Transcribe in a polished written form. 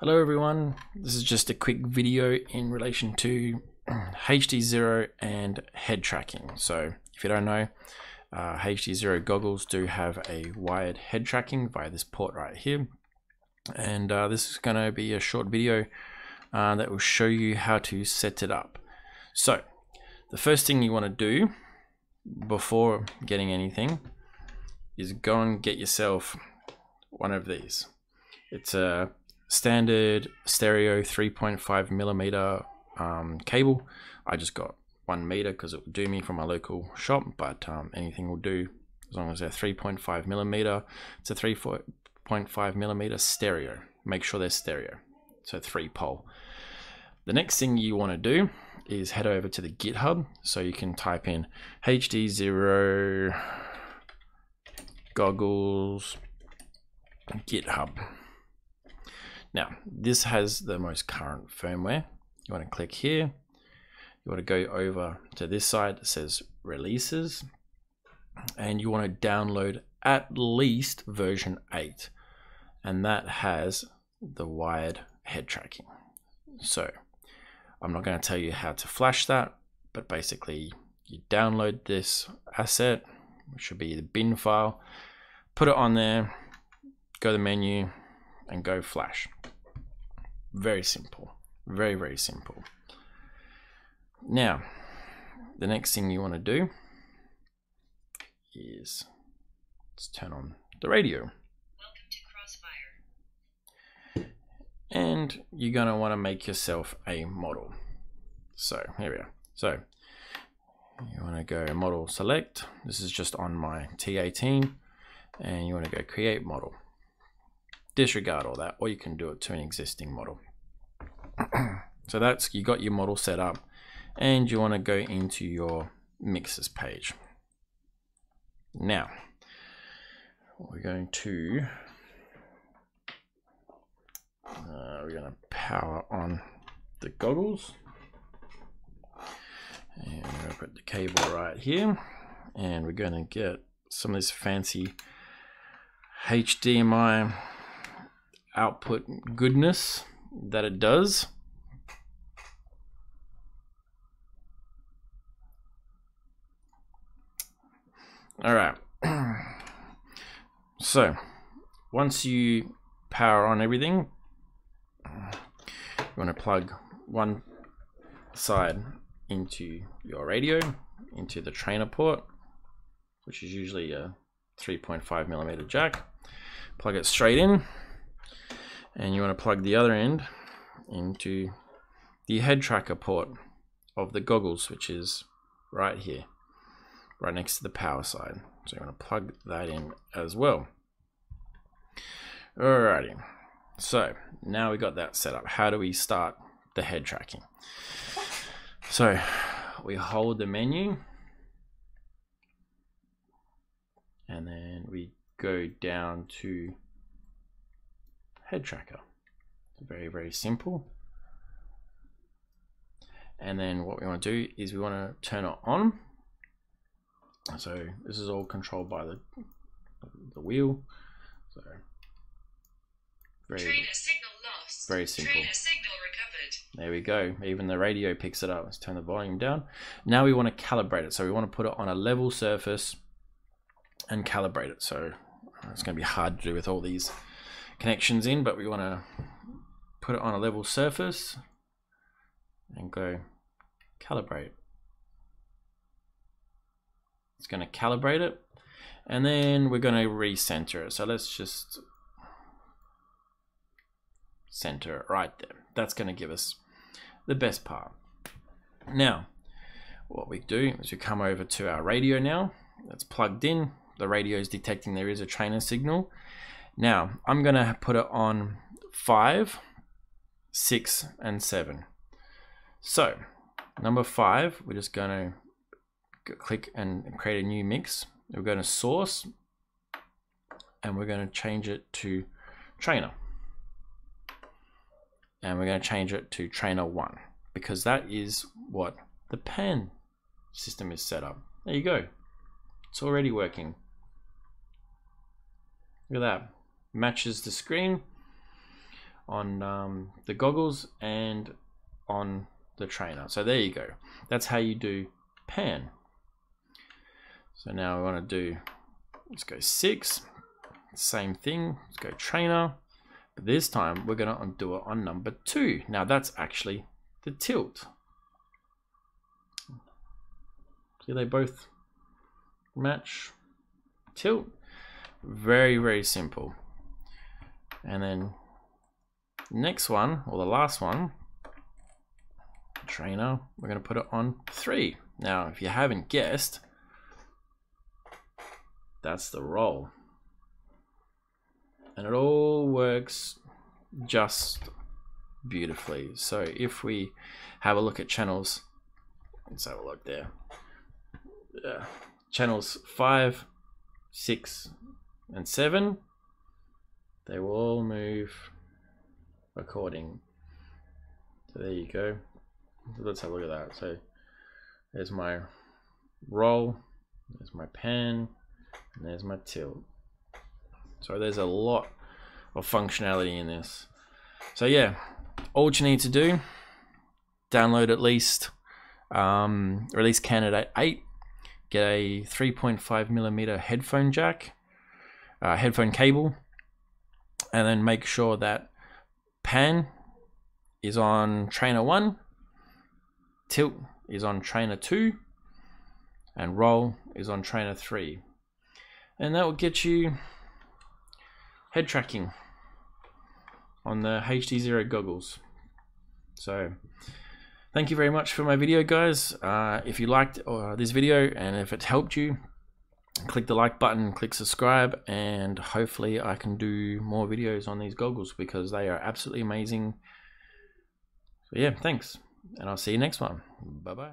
Hello everyone, this is just a quick video in relation to HD Zero and head tracking. So if you don't know, HD Zero goggles do have a wired head tracking via this port right here. And this is going to be a short video that will show you how to set it up. So the first thing you want to do before getting anything is go and get yourself one of these. It's a standard stereo 3.5mm cable. I just got 1 meter because it will do me from my local shop, but anything will do as long as they're 3.5mm. It's a 3.5mm stereo. Make sure they're stereo, so 3 pole. The next thing you want to do is head over to the GitHub, so you can type in HD Zero goggles GitHub. Now, this has the most current firmware. You want to click here. You want to go over to this side that says releases, and you want to download at least version 8, and that has the wired head tracking. So I'm not going to tell you how to flash that, but basically you download this asset, which should be the bin file, put it on there, go to the menu and go flash. Very simple, very simple. Now, the next thing you want to do is let's turn on the radio. Welcome to Crossfire. And you're going to want to make yourself a model. So here we are. So you want to go model select. This is just on my T18, and you want to go create model. Disregard all that, or you can do it to an existing model. So that's, you got your model set up, and you want to go into your mixes page. Now we're going to power on the goggles, and we're going to put the cable right here, and we're going to get some of this fancy HDMI output goodness that it does. All right. So once you power on everything, you want to plug one side into your radio, into the trainer port, which is usually a 3.5mm jack. Plug it straight in. And you want to plug the other end into the head tracker port of the goggles, which is right here, right next to the power side. So you want to plug that in as well. Alrighty, so now we got that set up. How do we start the head tracking? So we hold the menu, and then we go down to head tracker. Very simple. And then what we want to do is we want to turn it on. So this is all controlled by the wheel. So very simple. There we go. Even the radio picks it up. Let's turn the volume down. Now we want to calibrate it. So we want to put it on a level surface and calibrate it. So it's going to be hard to do with all these connections in, but we want to put it on a level surface and go calibrate. It's going to calibrate it, and then we're going to recenter it. So let's just center it right there. That's going to give us the best part. Now what we do is we come over to our radio. Now that's plugged in, the radio is detecting there is a trainer signal. Now I'm going to put it on 5, 6 and 7. So number 5, we're just going to click and create a new mix. We're going to source, and we're going to change it to trainer, and we're going to change it to trainer 1, because that is what the pan system is set up. There you go. It's already working. Look at that. Matches the screen. on the goggles and on the trainer. So there you go. That's how you do pan. So now we want to do, let's go 6, same thing, let's go trainer, but this time we're going to undo it on number 2. Now that's actually the tilt. See, they both match. Tilt, very, very simple. And then next one, or the last one, trainer, we're going to put it on 3. Now if you haven't guessed, that's the roll, and it all works just beautifully. So if we have a look at channels, let's have a look there. Yeah. Channels 5, 6, and 7, they will all move according. So there you go. Let's have a look at that. So there's my roll, there's my pan, and there's my tilt. So there's a lot of functionality in this. So yeah, all you need to do, download at least release candidate 8, get a 3.5mm headphone jack, headphone cable, and then make sure that pan is on trainer 1, tilt is on trainer 2, and roll is on trainer 3. And that will get you head tracking on the HD Zero goggles. So thank you very much for my video, guys. If you liked this video and if it helped you, click the like button, click subscribe, and hopefully I can do more videos on these goggles because they are absolutely amazing. So yeah, thanks, and I'll see you next one. Bye bye.